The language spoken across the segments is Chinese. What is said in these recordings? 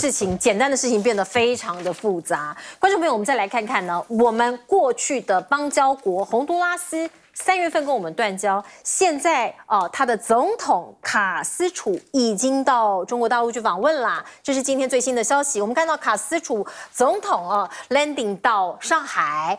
事情简单的事情变得非常的复杂。观众朋友，我们再来看看呢，我们过去的邦交国洪都拉斯3月份跟我们断交，现在他的总统卡斯楚已经到中国大陆去访问啦。这是今天最新的消息。我们看到卡斯楚总统landing 到上海。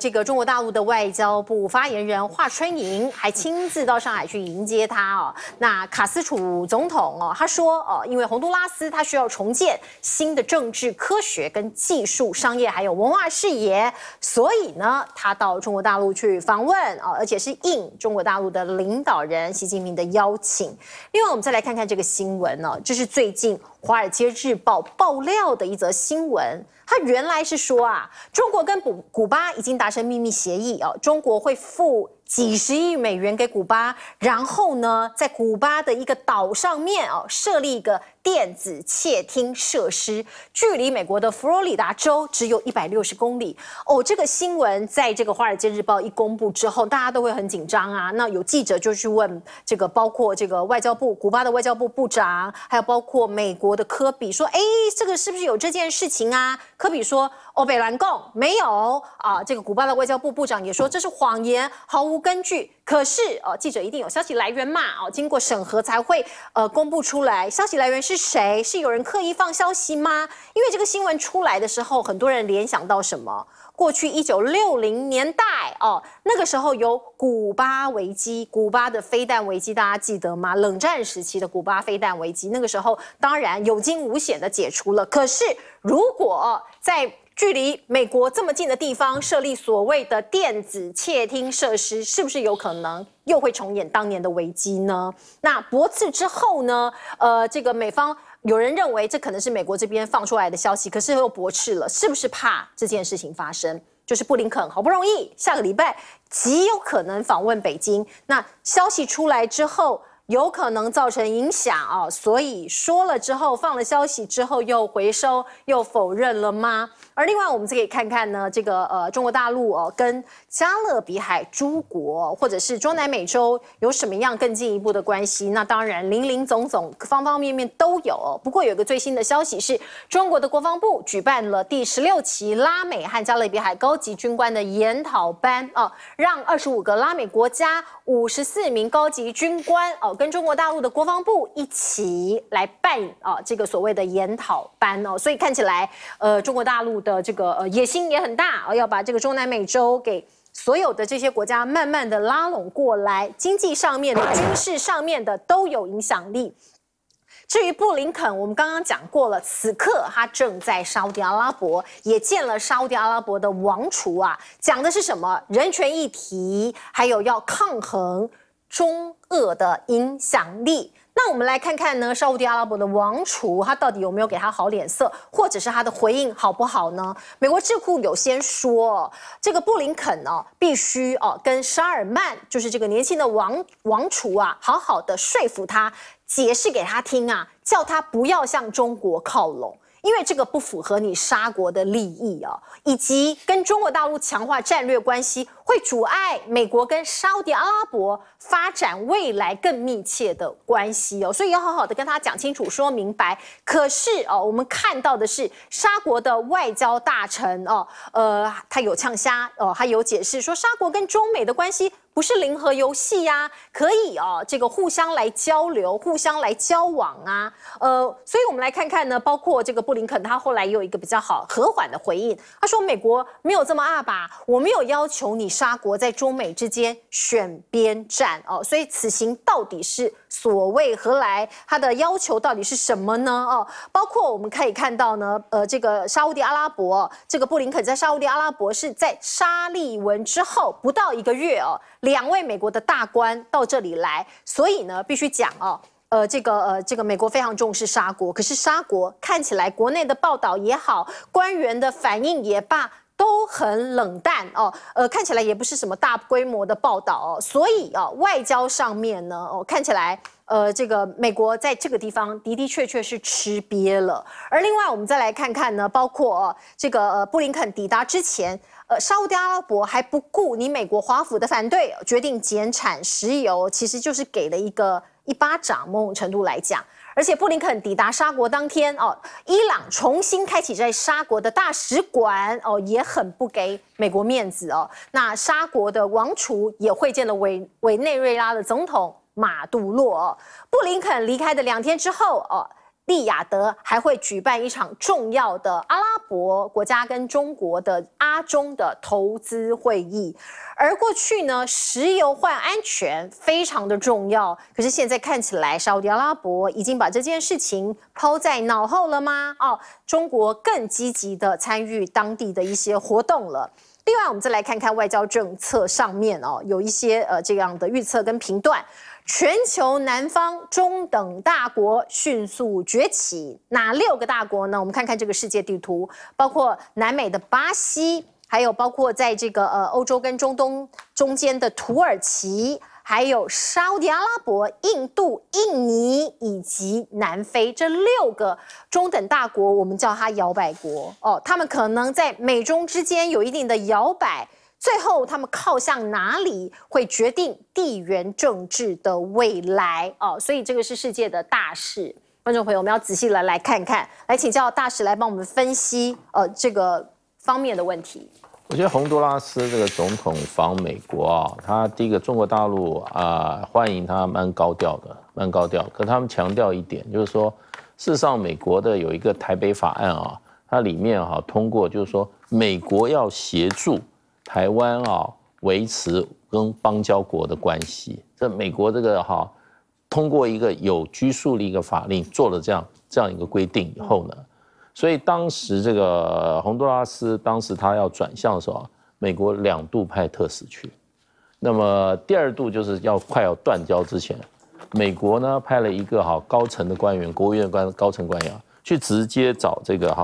这个中国大陆的外交部发言人华春莹还亲自到上海去迎接他哦。那卡斯楚总统哦，他说哦，因为洪都拉斯他需要重建新的政治、科学跟技术、商业还有文化视野，所以呢，他到中国大陆去访问哦，而且是应中国大陆的领导人习近平的邀请。另外，我们再来看看这个新闻哦，这是最近《华尔街日报》爆料的一则新闻。 他原来是说啊，中国跟古巴已经达成秘密协议哦，中国会付几十亿美元给古巴，然后呢，在古巴的一个岛上面哦，设立一个电子窃听设施，距离美国的佛罗里达州只有160公里哦。这个新闻在这个《华尔街日报》一公布之后，大家都会很紧张啊。那有记者就去问这个，包括这个外交部古巴的外交部部长，还有包括美国的科比说，哎，这个是不是有这件事情啊？ 科比说：“欧北兰共没有啊。”这个古巴的外交部部长也说这是谎言，毫无根据。可是哦，记者一定有消息来源嘛？哦，经过审核才会公布出来。消息来源是谁？是有人刻意放消息吗？因为这个新闻出来的时候，很多人联想到什么？ 过去1960年代哦，那个时候有古巴危机，古巴的飞弹危机，大家记得吗？冷战时期的古巴飞弹危机，那个时候当然有惊无险的解除了。可是，如果在距离美国这么近的地方设立所谓的电子窃听设施，是不是有可能又会重演当年的危机呢？那驳斥之后呢？这个美方。 有人认为这可能是美国这边放出来的消息，可是又驳斥了，是不是怕这件事情发生？就是布林肯好不容易下个礼拜极有可能访问北京，那消息出来之后，有可能造成影响哦，所以说了之后放了消息之后又回收又否认了吗？而另外我们可以看看呢，这个中国大陆哦跟加勒比海诸国或者是中南美洲有什么样更进一步的关系？那当然林林总总方方面面都有哦。不过有个最新的消息是，中国的国防部举办了第16期拉美和加勒比海高级军官的研讨班哦，让25个拉美国家54名高级军官哦跟中国大陆的国防部一起来办哦这个所谓的研讨班哦，所以看起来中国大陆。 的这个野心也很大要把这个中南美洲给所有的这些国家慢慢的拉拢过来，经济上面的、军事上面的都有影响力。至于布林肯，我们刚刚讲过了，此刻他正在沙特阿拉伯，也见了沙特阿拉伯的王储啊，讲的是什么人权议题，还有要抗衡中俄的影响力。 那我们来看看呢，沙烏地阿拉伯的王储他到底有没有给他好脸色，或者是他的回应好不好呢？美国智库有先说，这个布林肯哦，必须哦跟沙尔曼，就是这个年轻的王储啊，好好的说服他，解释给他听啊，叫他不要向中国靠拢。 因为这个不符合你沙国的利益哦，以及跟中国大陆强化战略关系，会阻碍美国跟沙特阿拉伯发展未来更密切的关系哦，所以要好好的跟他讲清楚、说明白。可是哦，我们看到的是沙国的外交大臣哦，他有呛虾哦，他有解释说沙国跟中美的关系。 不是零和游戏呀、啊，可以哦，这个互相来交流，互相来交往啊，所以我们来看看呢，包括这个布林肯，他后来也有一个比较好和缓的回应，他说美国没有这么二吧，我没有要求你沙国在中美之间选边站哦，所以此行到底是所谓何来，他的要求到底是什么呢？哦，包括我们可以看到呢，这个沙烏地阿拉伯，这个布林肯在沙烏地阿拉伯是在沙利文之后不到1个月哦。 2位美国的大官到这里来，所以呢，必须讲哦，这个美国非常重视沙国，可是沙国看起来国内的报道也好，官员的反应也罢，都很冷淡哦，看起来也不是什么大规模的报道哦，所以哦，外交上面呢，哦，看起来。 这个美国在这个地方的确是吃瘪了。而另外，我们再来看看呢，包括这个布林肯抵达之前，沙烏地阿拉伯还不顾你美国华府的反对，决定减产石油，其实就是给了一巴掌，某种程度来讲。而且布林肯抵达沙国当天，伊朗重新开启在沙国的大使馆，也很不给美国面子哦。那沙国的王储也会见了委内瑞拉的总统马杜洛哦。布林肯离开的2天之后，利雅得还会举办一场重要的阿拉伯国家跟中国的阿中的投资会议，而过去呢，石油换安全非常的重要，可是现在看起来，沙特阿拉伯已经把这件事情抛在脑后了吗？中国更积极的参与当地的一些活动了。另外，我们再来看看外交政策上面有一些这样的预测跟评断。全球南方中等大国迅速崛起，哪6个大国呢？我们看看这个世界地图，包括南美的巴西，还有包括在这个欧洲跟中东中间的土耳其，还有沙特阿拉伯、印度、印尼以及南非，这6个中等大国，我们叫它摇摆国哦。他们可能在美中之间有一定的摇摆。最后，他们靠向哪里，会决定地缘政治的未来哦。所以，这个是世界的大事。观众朋友，我们要仔细来看看，来请教大使来帮我们分析这个方面的问题。我觉得洪都拉斯这个总统访美国他第一个中国大陆欢迎他蛮高调，可他们强调一点，就是说，事实上美国的有一个台北法案它里面通过，就是说美国要协助台湾维持跟邦交国的关系，这美国这个通过一个有拘束力的法令，做了这样一个规定以后呢，所以当时这个洪都拉斯当时他要转向的时候，美国2度派特使去，那么第2度就是要快要断交之前，美国呢派了一个高层的官员，国务院高层官员去直接找这个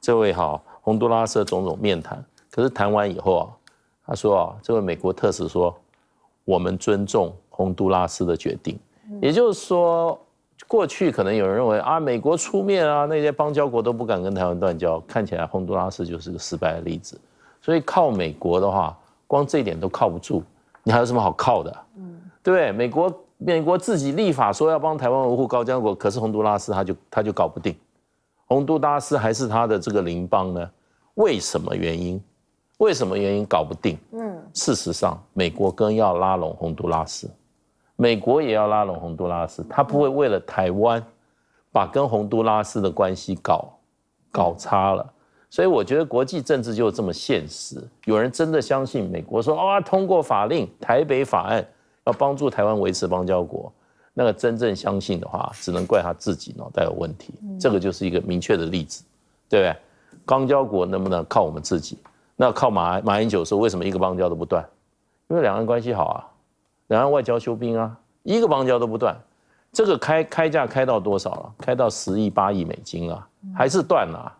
这位洪都拉斯的总统面谈，可是谈完以后他说这位美国特使说，我们尊重洪都拉斯的决定。也就是说，过去可能有人认为美国出面那些邦交国都不敢跟台湾断交，看起来洪都拉斯就是个失败的例子。所以靠美国的话，光这一点都靠不住，你还有什么好靠的？对不对？美国自己立法说要帮台湾维护高江国，可是洪都拉斯他就搞不定，洪都拉斯还是他的这个邻邦呢？为什么原因？搞不定？事实上，美国更要拉拢洪都拉斯，美国也要拉拢洪都拉斯，他不会为了台湾把跟洪都拉斯的关系搞差了。所以我觉得国际政治就是这么现实。有人真的相信美国说通过法令台北法案要帮助台湾维持邦交国，那个真正相信的话，只能怪他自己脑袋有问题。这个就是一个明确的例子，对不对？邦交国能不能靠我们自己？那靠马英九说，为什么一个邦交都不断？因为两岸关系好两岸外交修兵一个邦交都不断，这个开价开到多少了？开到10亿、8亿美金还是断了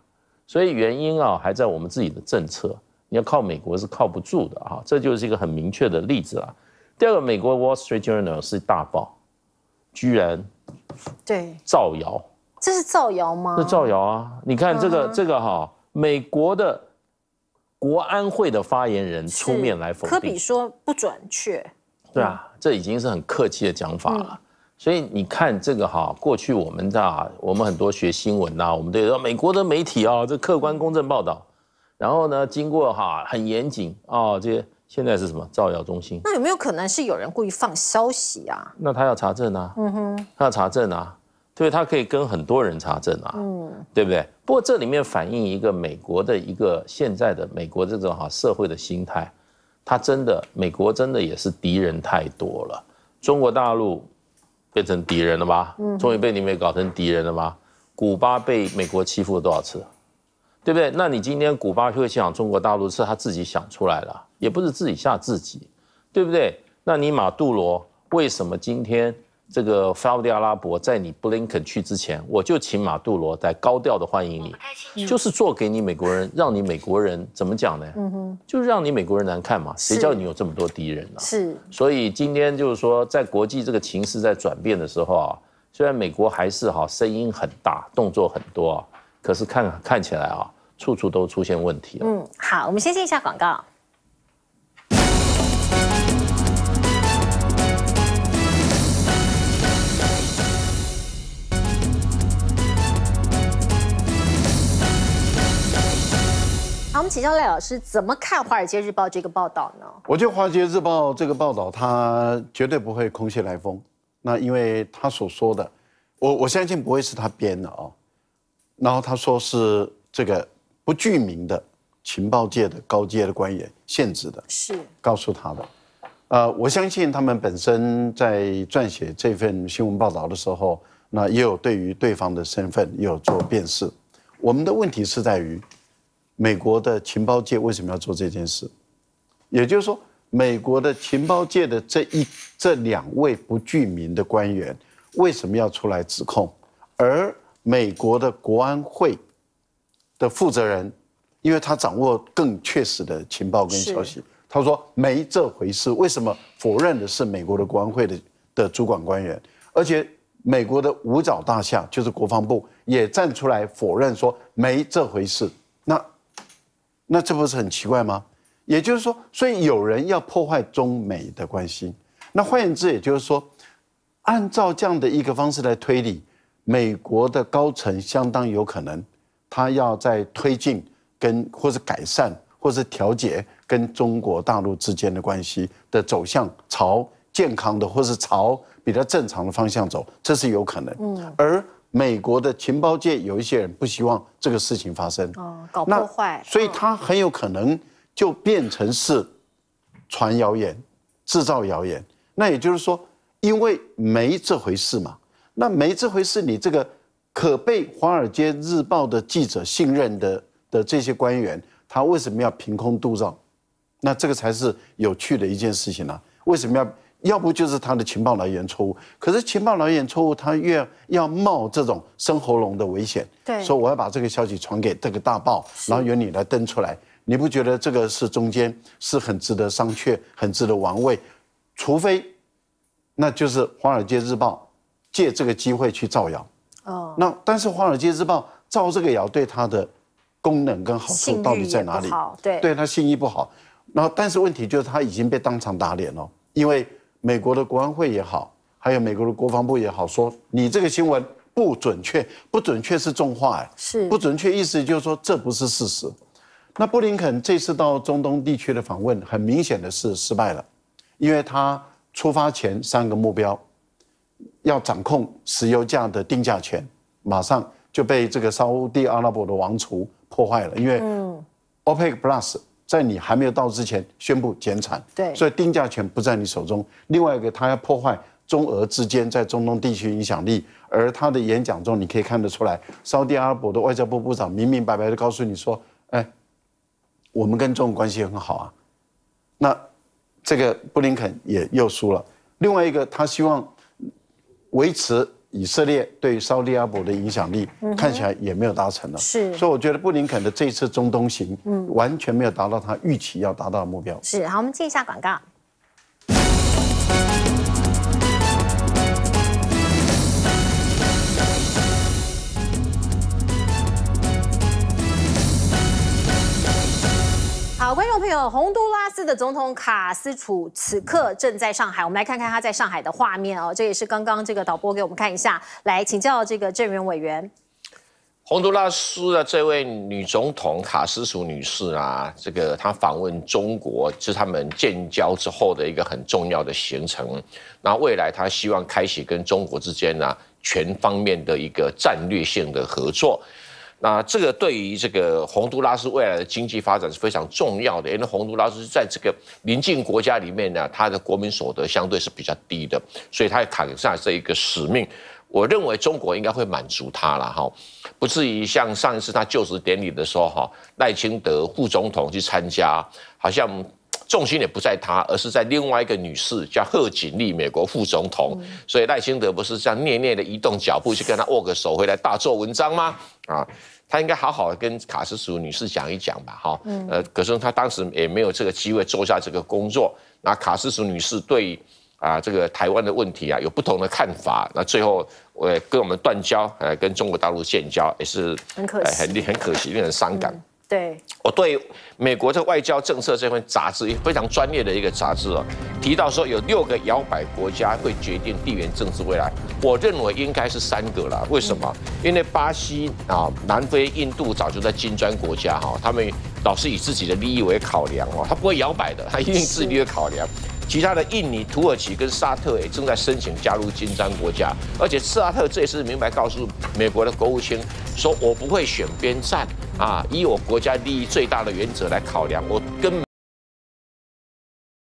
所以原因还在我们自己的政策，你要靠美国是靠不住的这就是一个很明确的例子了。第2个，美国 Wall Street Journal 是大报，居然对造谣，这是造谣吗？这造谣你看这个美国的国安会的发言人出面来否定，科比说不准确，对这已经是很客气的讲法了。所以你看这个过去我们很多学新闻我们对美国的媒体这客观公正报道，然后呢经过很严谨这些，现在是什么造谣中心？那有没有可能是有人故意放消息啊？那他要查证他要查证对，他可以跟很多人查证对不对？不过这里面反映一个美国的一个现在的美国这种社会的心态，美国真的也是敌人太多了。中国大陆变成敌人了吧？终于被你们搞成敌人了吧？古巴被美国欺负了多少次，对不对？那你今天古巴会想中国大陆是他自己想出来的，也不是自己吓自己，对不对？那你马杜罗为什么今天？这个沙特阿拉伯在你布林肯去之前，我就请马杜罗来高调的欢迎你，就是做给你美国人，让你美国人怎么讲呢？就让你美国人难看嘛，谁叫你有这么多敌人呢？是。所以今天就是说，在国际这个情势在转变的时候虽然美国还是声音很大，动作很多可是看起来处处都出现问题了。好，我们先进一下广告。我们请教赖老师，怎么看《华尔街日报》这个报道呢？我觉得《华尔街日报》这个报道，它绝对不会空穴来风。那因为他所说的，我相信不会是他编的啊。然后他说是这个不具名的情报界的高阶的官员限制的，是告诉他的。我相信他们本身在撰写这份新闻报道的时候，那也有对于对方的身份也有做辨识。我们的问题是在于，美国的情报界为什么要做这件事？也就是说，美国的情报界的这两位不具名的官员为什么要出来指控？而美国的国安会的负责人，因为他掌握更确实的情报跟消息。他说没这回事，为什么否认的是美国的国安会的主管官员？而且美国的五角大厦，就是国防部，也站出来否认说没这回事。那这不是很奇怪吗？也就是说，所以有人要破坏中美的关系。那换言之，也就是说，按照这样的一个方式来推理，美国的高层相当有可能，他要在推进跟或是改善或是调节跟中国大陆之间的关系的走向朝健康的或是朝比较正常的方向走，这是有可能。而美国的情报界有一些人不希望这个事情发生，搞破坏，所以他很有可能就变成是传谣言、制造谣言。那也就是说，因为没这回事嘛，那没这回事，你这个可被《华尔街日报》的记者信任的这些官员，他为什么要凭空杜撰？那这个才是有趣的一件事情啊！为什么要不就是他的情报来源错误？可是情报来源错误，他越要冒这种生喉咙的危险。对，所以我要把这个消息传给这个大报，然后由你来登出来。你不觉得这个是中间是很值得商榷、很值得玩味？除非，那就是《华尔街日报》借这个机会去造谣。哦，那但是《华尔街日报》造这个谣对他的功能跟好处到底在哪里？对他信誉不好。然后，但是问题就是他已经被当场打脸了，因为美国的国安会也好，还有美国的国防部也好，说你这个新闻不准确，不准确是重话，是不准确意思就是说这不是事实。那布林肯这次到中东地区的访问，很明显的是失败了，因为他出发前3个目标，要掌控石油价的定价权，马上就被这个沙烏地阿拉伯的王储破坏了，因为 OPEC Plus。在你还没有到之前宣布减产，对，所以定价权不在你手中。另外一个，他要破坏中俄之间在中东地区影响力。而他的演讲中，你可以看得出来，沙特阿拉伯的外交部部长明明白白的告诉你说：“哎，我们跟中国关系很好啊。”那这个布林肯也又输了。另外一个，他希望维持以色列对沙特阿拉伯的影响力，看起来也没有达成了。是，所以我觉得布林肯的这一次中东行，完全没有达到他预期要达到的目标。是，好，我们接一下广告。好，观众朋友，洪都拉斯的总统卡斯楚此刻正在上海，我们来看看他在上海的画面哦。这也是刚刚这个导播给我们看一下，来请教这个政研委员。洪都拉斯的这位女总统卡斯楚女士啊，这个她访问中国，是他们建交之后的一个很重要的行程。那未来她希望开启跟中国之间呢全方面的一个战略性的合作。那这个对于这个洪都拉斯未来的经济发展是非常重要的，因为洪都拉斯在这个邻近国家里面呢，它的国民所得相对是比较低的，所以它扛下这一个使命。我认为中国应该会满足他了哈，不至于像上一次他就职典礼的时候哈，赖清德副总统去参加，好像重心也不在他，而是在另外一个女士叫贺锦丽，美国副总统。所以赖清德不是这样蹑蹑的移动脚步去跟他握个手，回来大做文章吗？啊，他应该好好的跟卡斯楚女士讲一讲吧，哈。可是他当时也没有这个机会做下这个工作。那卡斯楚女士对啊这个台湾的问题啊有不同的看法。那最后跟我们断交，跟中国大陆建交也是很可惜，令人伤感。对，我对美国这外交政策这份杂志，非常专业的一个杂志啊，提到说有6个摇摆国家会决定地缘政治未来。我认为应该是3个啦。为什么？因为巴西啊、南非、印度早就在金砖国家哈，他们老是以自己的利益为考量哦，他不会摇摆的，他一定自己的利益考量。 其他的印尼、土耳其跟沙特也正在申请加入金砖国家，而且沙特这也是明白告诉美国的国务卿，说我不会选边站啊，以我国家利益最大的原则来考量，我根本。